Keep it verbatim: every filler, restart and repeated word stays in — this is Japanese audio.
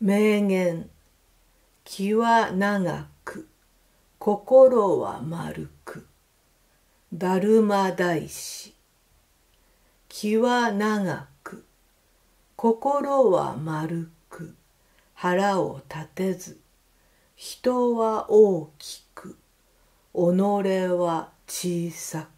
名言、気は長く、心は丸く、だるま大師。気は長く、心は丸く、腹を立てず、人は大きく、己は小さく。